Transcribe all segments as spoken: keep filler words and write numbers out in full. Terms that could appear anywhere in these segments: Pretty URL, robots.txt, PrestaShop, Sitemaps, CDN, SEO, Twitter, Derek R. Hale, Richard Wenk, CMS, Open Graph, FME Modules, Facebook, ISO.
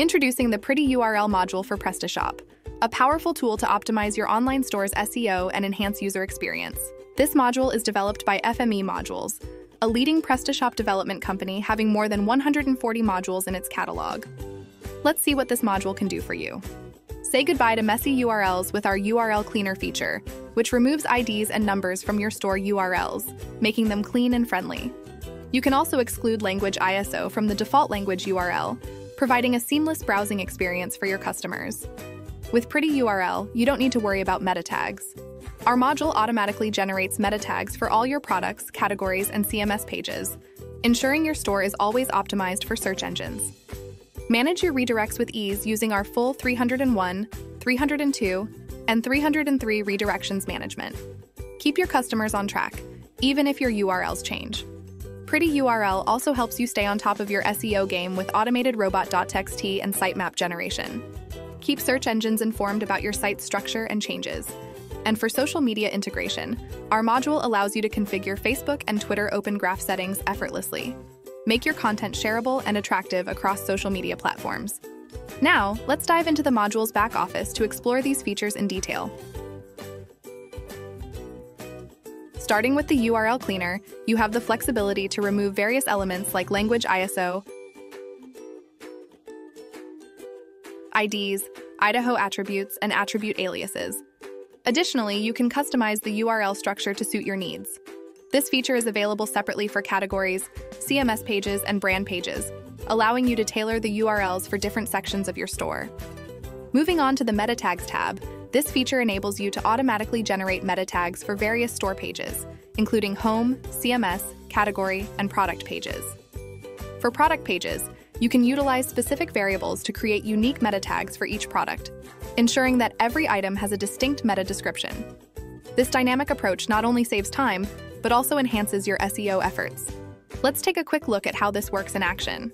Introducing the Pretty U R L module for PrestaShop, a powerful tool to optimize your online store's S E O and enhance user experience. This module is developed by F M E Modules, a leading PrestaShop development company having more than one hundred forty modules in its catalog. Let's see what this module can do for you. Say goodbye to messy U R Ls with our U R L Cleaner feature, which removes I Ds and numbers from your store U R Ls, making them clean and friendly. You can also exclude language I S O from the default language U R L, providing a seamless browsing experience for your customers. With Pretty U R L, you don't need to worry about meta tags. Our module automatically generates meta tags for all your products, categories, and C M S pages, ensuring your store is always optimized for search engines. Manage your redirects with ease using our full three oh one, three oh two, and three oh three redirections management. Keep your customers on track, even if your U R Ls change. Pretty U R L also helps you stay on top of your S E O game with automated robot dot t x t and sitemap generation. Keep search engines informed about your site's structure and changes. And for social media integration, our module allows you to configure Facebook and Twitter Open Graph settings effortlessly. Make your content shareable and attractive across social media platforms. Now, let's dive into the module's back office to explore these features in detail. Starting with the U R L Cleaner, you have the flexibility to remove various elements like language I S O, I Ds, Idaho attributes, and attribute aliases. Additionally, you can customize the U R L structure to suit your needs. This feature is available separately for categories, C M S pages, and brand pages, allowing you to tailor the U R Ls for different sections of your store. Moving on to the Meta Tags tab, this feature enables you to automatically generate meta tags for various store pages, including home, C M S, category, and product pages. For product pages, you can utilize specific variables to create unique meta tags for each product, ensuring that every item has a distinct meta description. This dynamic approach not only saves time, but also enhances your S E O efforts. Let's take a quick look at how this works in action.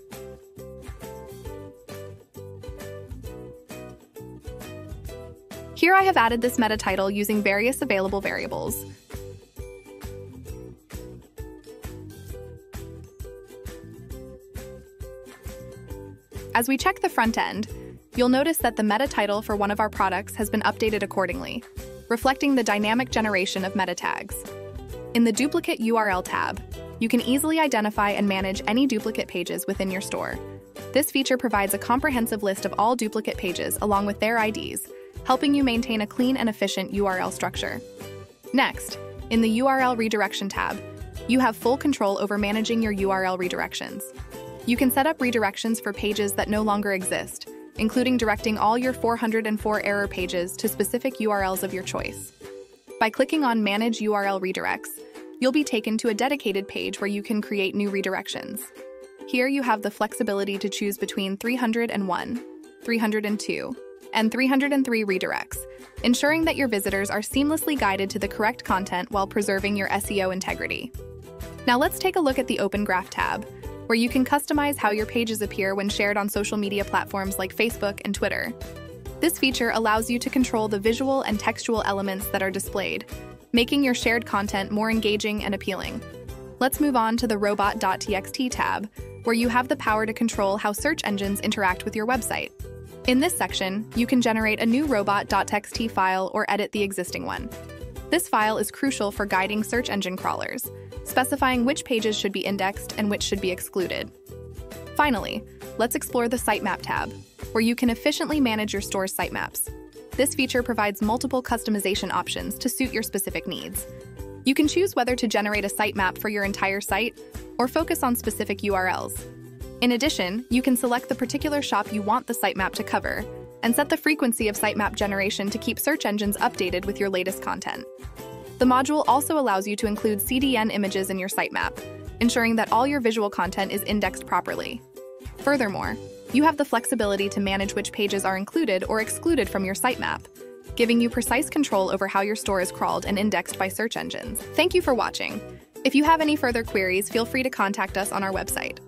Here I have added this meta title using various available variables. As we check the front end, you'll notice that the meta title for one of our products has been updated accordingly, reflecting the dynamic generation of meta tags. In the Duplicate U R L tab, you can easily identify and manage any duplicate pages within your store. This feature provides a comprehensive list of all duplicate pages along with their I Ds, helping you maintain a clean and efficient U R L structure. Next, in the U R L Redirection tab, you have full control over managing your U R L redirections. You can set up redirections for pages that no longer exist, including directing all your four oh four error pages to specific U R Ls of your choice. By clicking on Manage U R L Redirects, you'll be taken to a dedicated page where you can create new redirections. Here you have the flexibility to choose between three oh one, three oh two, and three oh three redirects, ensuring that your visitors are seamlessly guided to the correct content while preserving your S E O integrity. Now let's take a look at the Open Graph tab, where you can customize how your pages appear when shared on social media platforms like Facebook and Twitter. This feature allows you to control the visual and textual elements that are displayed, making your shared content more engaging and appealing. Let's move on to the robot dot t x t tab, where you have the power to control how search engines interact with your website. In this section, you can generate a new robot dot t x t file or edit the existing one. This file is crucial for guiding search engine crawlers, specifying which pages should be indexed and which should be excluded. Finally, let's explore the Sitemap tab, where you can efficiently manage your store's sitemaps. This feature provides multiple customization options to suit your specific needs. You can choose whether to generate a sitemap for your entire site or focus on specific U R Ls. In addition, you can select the particular shop you want the sitemap to cover and set the frequency of sitemap generation to keep search engines updated with your latest content. The module also allows you to include C D N images in your sitemap, ensuring that all your visual content is indexed properly. Furthermore, you have the flexibility to manage which pages are included or excluded from your sitemap, giving you precise control over how your store is crawled and indexed by search engines. Thank you for watching. If you have any further queries, feel free to contact us on our website.